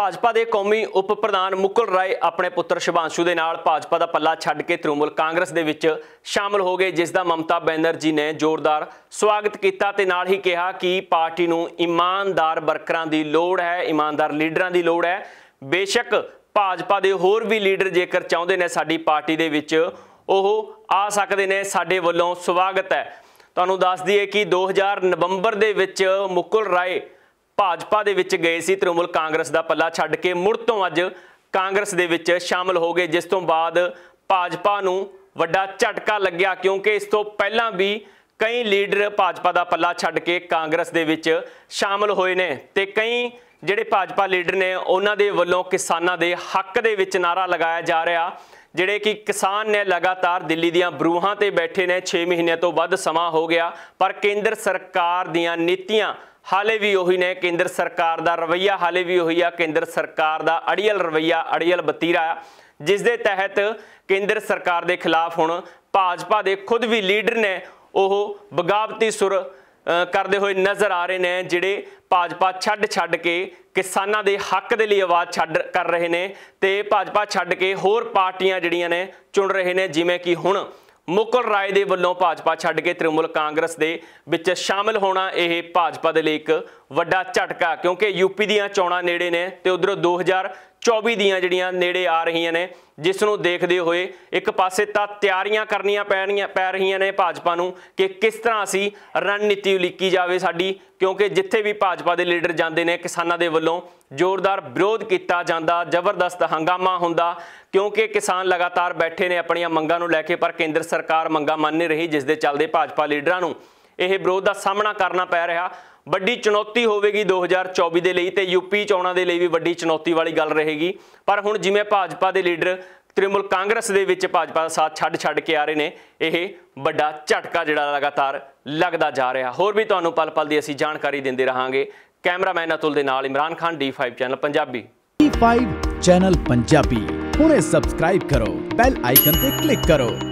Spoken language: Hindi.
भाजपा के कौमी उप प्रधान मुकुल राय अपने पुत्र शुभांशु के नाल भाजपा का पल्ला छड्ड के तृणमूल कांग्रेस दे विच शामिल हो गए, जिसका ममता बैनर्जी ने जोरदार स्वागत किया ते नाल ही कहा कि पार्टी नूं ईमानदार वर्करां दी लोड़ है, ईमानदार लीडरां दी लोड़ है। बेशक भाजपा के होर भी लीडर जेकर चाहुंदे ने साडी पार्टी दे विच ओह आ सकदे ने, साडे वल्लों स्वागत है। तुहानूं दस दईए कि 2000 नवंबर दे विच मुकुल राय भाजपा दे विच गए सी, तृणमूल कांग्रेस दा पल्ला छड्ड के मुड़ तों अज कांग्रेस दे विच शामिल हो गए, जिस तों बाद भाजपा नूं वड्डा झटका लग्या क्योंकि इस तों पहलां भी कई लीडर भाजपा दा पल्ला छड्ड के कांग्रेस दे विच शामिल होए ने ते कई जिहड़े भाजपा लीडर ने उन्हां दे वल्लों किसानां दे हक दे विच नारा लगाया जा रिहा। जिहड़े कि किसान ने लगातार दिल्ली दीआं ब्रूहां ते बैठे ने, 6 महीने तों वध समा हो गया, पर केंद्र सरकार दीआं नीतियां हाले भी उही ने, केंद्र सरकार का रवैया हाले भी उही आ, केंद्र सरकार का अड़ियल रवैया, अड़ियल वतीरा, जिस दे तहत केंद्र सरकार के खिलाफ हुण भाजपा के खुद भी लीडर ने ओह बगावती सुर करते हुए नज़र आ रहे हैं, जिहड़े भाजपा छड्ड के किसानां दे हक दे लिए आवाज़ कर रहे हैं ते भाजपा छड्ड के होर पार्टियां जिहड़ियां ने चुन रहे हैं, जिवें कि हुण मुकुल राय दे वल्लों भाजपा छड्ड के तृणमूल कांग्रेस दे विच शामिल होना यह भाजपा दे लई इक वड्डा झटका, क्योंकि यूपी दीआं चोणां नेड़े ने ते उधरों 2024 दीआं जिहड़ियां नेड़े आ रहियां ने, जिस नूं देखदे होए एक पासे तां तैयारियां करनियां पै रहियां ने भाजपा नूं कि किस तरह असीं रणनीति उलीकी जावे साडी, क्योंकि जिथे भी भाजपा दे लीडर जांदे ने किसानां दे वल्लों जोरदार विरोध किया जाता, जबरदस्त हंगामा हुंदा, क्योंकि किसान लगातार बैठे ने अपनी मंगां नूं लैके, पर केंद्र सरकार मंगां मंन नहीं रही, जिस दे चलदे भाजपा लीडरां नूं यह विरोध का सामना करना पै रहा। वड्डी चुनौती होगी 2024 के लिए, तो यूपी चोणां दे लई भी वड्डी चुनौती वाली गल रहेगी, पर हुण जिवें भाजपा के लीडर तृणमूल कांग्रेस दे विच भाजपा दा साथ छड्ड के आ रहे ने, यह वड्डा झटका जिहड़ा लगातार लगदा जा रहा। होर भी तुहानूं पल पल दी असीं जानकारी दिंदे रहांगे। कैमरामैन अतुल दे नाल Imran Khan, D5 channel Punjabi. D5 channel Punjabi हुणे सब्सक्राइब करो, बैल आइकन ते क्लिक करो।